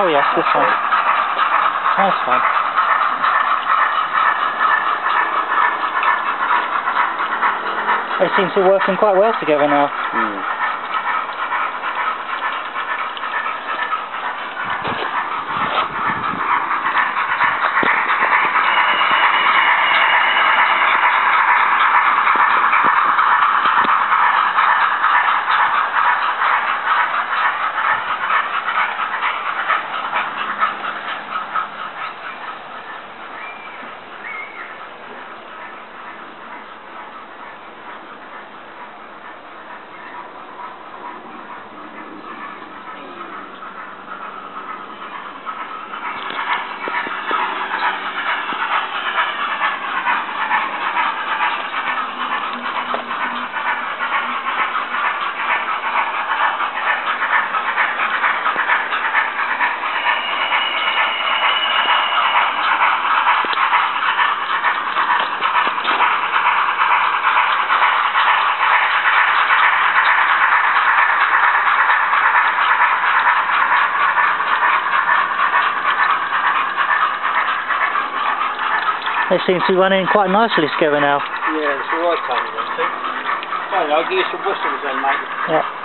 Oh yes, this one. Nice one. They seem to be working quite well together now. Mm. They seem to be running quite nicely together now. Yeah, it's alright coming, I think. I don't know, I'll give you some whistles then, mate. Yeah.